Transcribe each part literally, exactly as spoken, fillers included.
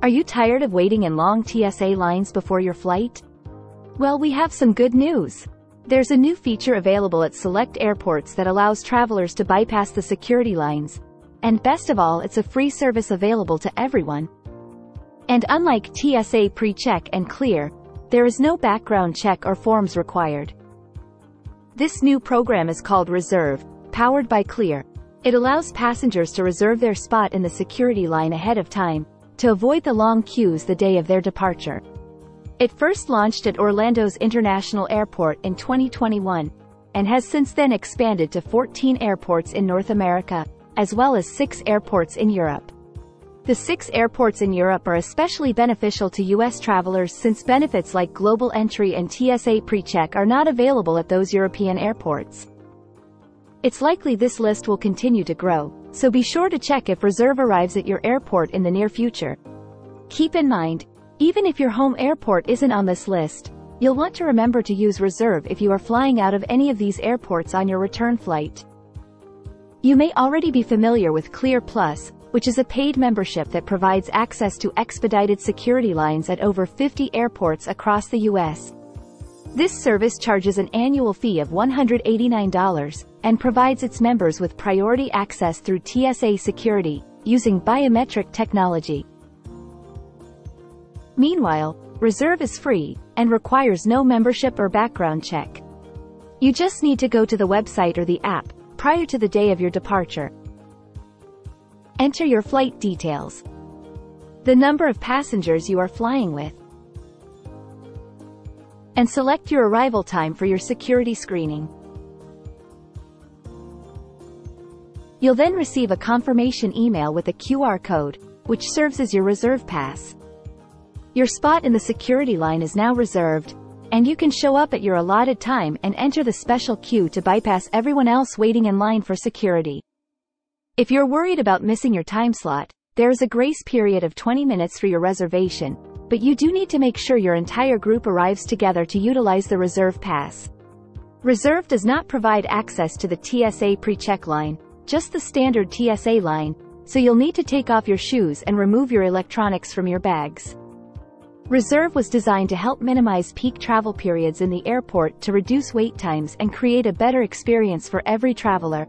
Are you tired of waiting in long T S A lines before your flight? Well, we have some good news. There's a new feature available at select airports that allows travelers to bypass the security lines. And best of all, it's a free service available to everyone. And unlike T S A PreCheck and Clear, there is no background check or forms required. This new program is called Reserve, powered by Clear. It allows passengers to reserve their spot in the security line ahead of time, to avoid the long queues the day of their departure. It first launched at Orlando's International Airport in twenty twenty-one, and has since then expanded to fourteen airports in North America, as well as six airports in Europe. The six airports in Europe are especially beneficial to U S travelers since benefits like Global Entry and T S A PreCheck are not available at those European airports. It's likely this list will continue to grow, so be sure to check if Reserve arrives at your airport in the near future. Keep in mind, even if your home airport isn't on this list, you'll want to remember to use Reserve if you are flying out of any of these airports on your return flight. You may already be familiar with Clear Plus, which is a paid membership that provides access to expedited security lines at over fifty airports across the U S This service charges an annual fee of one hundred eighty-nine dollars and provides its members with priority access through T S A security, using biometric technology. Meanwhile, Reserve is free and requires no membership or background check. You just need to go to the website or the app prior to the day of your departure. Enter your flight details, the number of passengers you are flying with, and select your arrival time for your security screening. You'll then receive a confirmation email with a Q R code, which serves as your Reserve pass. Your spot in the security line is now reserved, and you can show up at your allotted time and enter the special queue to bypass everyone else waiting in line for security. If you're worried about missing your time slot, there is a grace period of twenty minutes for your reservation, but you do need to make sure your entire group arrives together to utilize the Reserve pass. Reserve does not provide access to the T S A PreCheck line, just the standard T S A line, so you'll need to take off your shoes and remove your electronics from your bags. Reserve was designed to help minimize peak travel periods in the airport to reduce wait times and create a better experience for every traveler.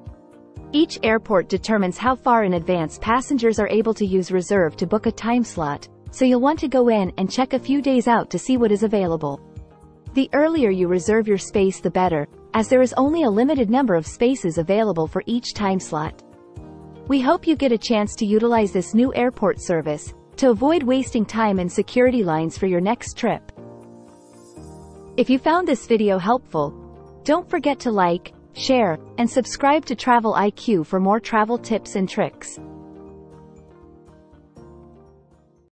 Each airport determines how far in advance passengers are able to use Reserve to book a time slot, so you'll want to go in and check a few days out to see what is available. The earlier you reserve your space, the better, as there is only a limited number of spaces available for each time slot. We hope you get a chance to utilize this new airport service to avoid wasting time in security lines for your next trip. If you found this video helpful, don't forget to like, share, and subscribe to Travel I Q for more travel tips and tricks.